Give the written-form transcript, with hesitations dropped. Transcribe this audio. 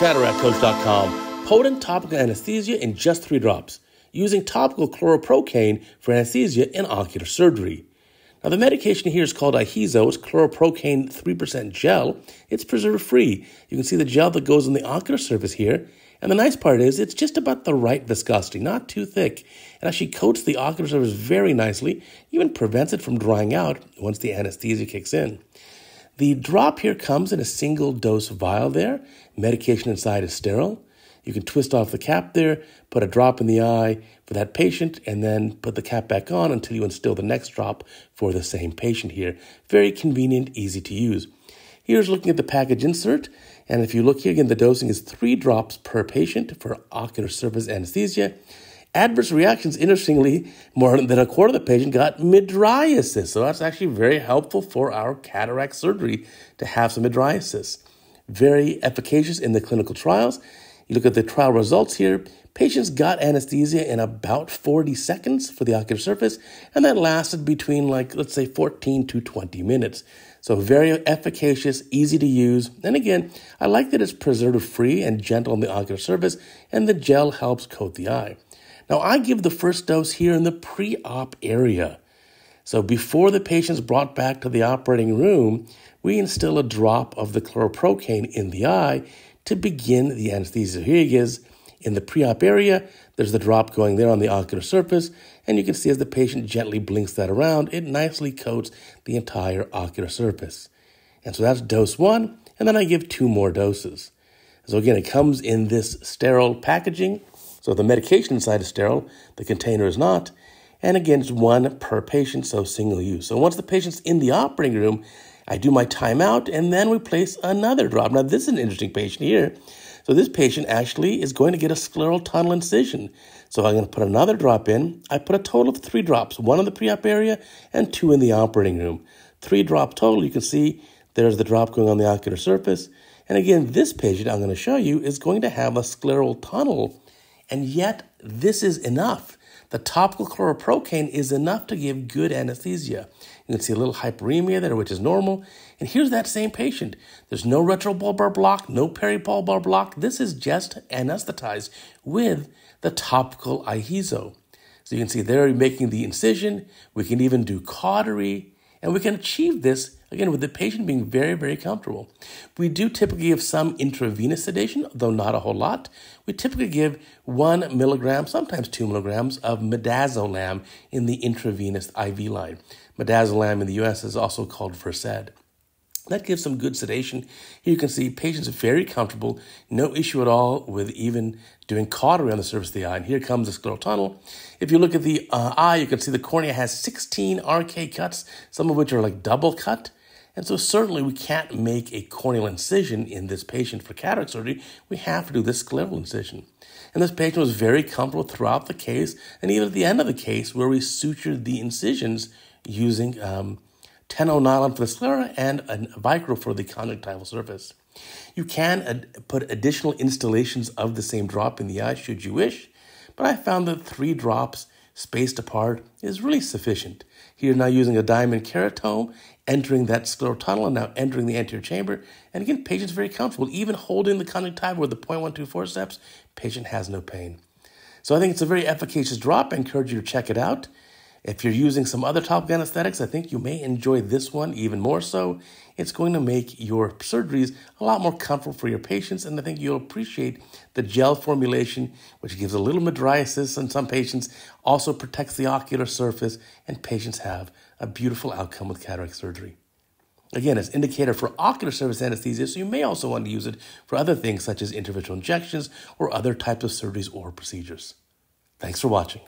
CataractCoach.com, potent topical anesthesia in just 3 drops, using topical chloroprocaine for anesthesia in ocular surgery. Now, the medication here is called Iheezo. It's chloroprocaine 3% gel. It's preservative-free. You can see the gel that goes on the ocular surface here. And the nice part is it's just about the right viscosity, not too thick. It actually coats the ocular surface very nicely, even prevents it from drying out once the anesthesia kicks in. The drop here comes in a single dose vial there. Medication inside is sterile. You can twist off the cap there, put a drop in the eye for that patient, and then put the cap back on until you instill the next drop for the same patient here. Very convenient, easy to use. Here's looking at the package insert, and if you look here again, the dosing is 3 drops per patient for ocular surface anesthesia. Adverse reactions, interestingly, more than a quarter of the patient got midriasis, so that's actually very helpful for our cataract surgery to have some midriasis. Very efficacious in the clinical trials. You look at the trial results here, patients got anesthesia in about 40 seconds for the ocular surface, and that lasted between, like, let's say 14 to 20 minutes. So very efficacious, easy to use. And again, I like that it's preservative-free and gentle on the ocular surface, and the gel helps coat the eye. Now, I give the first dose here in the pre-op area. So before the patient's brought back to the operating room, we instill a drop of the chloroprocaine in the eye to begin the anesthesia. Here he is in the pre-op area. There's the drop going there on the ocular surface, and you can see as the patient gently blinks that around, it nicely coats the entire ocular surface. And so that's dose 1, and then I give 2 more doses. So again, it comes in this sterile packaging. So the medication inside is sterile, the container is not. And again, it's 1 per patient, so single use. So once the patient's in the operating room, I do my timeout, and then we place another drop. Now, this is an interesting patient here. So this patient actually is going to get a scleral tunnel incision. So I'm going to put another drop in. I put a total of 3 drops, 1 in the pre-op area and 2 in the operating room. 3 drop total. You can see there's the drop going on the ocular surface. And again, this patient I'm going to show you is going to have a scleral tunnel, and yet this is enough. The topical chloroprocaine is enough to give good anesthesia. You can see a little hyperemia there, which is normal. And here's that same patient. There's no retrobulbar block, no peribulbar block. This is just anesthetized with the topical Iheezo. So you can see there, making the incision. We can even do cautery. And we can achieve this, again, with the patient being very, very comfortable. We do typically give some intravenous sedation, though not a whole lot. We typically give 1 milligram, sometimes 2 milligrams of midazolam in the intravenous IV line. Midazolam in the U.S. is also called Versed. That gives some good sedation. Here you can see patients are very comfortable, no issue at all with even doing cautery on the surface of the eye. And here comes the scleral tunnel. If you look at the eye, you can see the cornea has 16 RK cuts, some of which are like double cut. And so certainly we can't make a corneal incision in this patient for cataract surgery. We have to do this scleral incision. And this patient was very comfortable throughout the case, and even at the end of the case where we sutured the incisions using Tenonalan for the sclera and a vicro for the conjunctival surface. You can put additional installations of the same drop in the eye should you wish, but I found that 3 drops spaced apart is really sufficient. Here now using a diamond keratome, entering that scleral tunnel and now entering the anterior chamber. And again, patient's very comfortable. Even holding the conjunctival with the 0.12 forceps, patient has no pain. So I think it's a very efficacious drop. I encourage you to check it out. If you're using some other topical anesthetics, I think you may enjoy this one even more so. It's going to make your surgeries a lot more comfortable for your patients, and I think you'll appreciate the gel formulation, which gives a little midriasis in some patients, also protects the ocular surface, and patients have a beautiful outcome with cataract surgery. Again, it's indicator for ocular surface anesthesia, so you may also want to use it for other things such as intravitreal injections or other types of surgeries or procedures. Thanks for watching.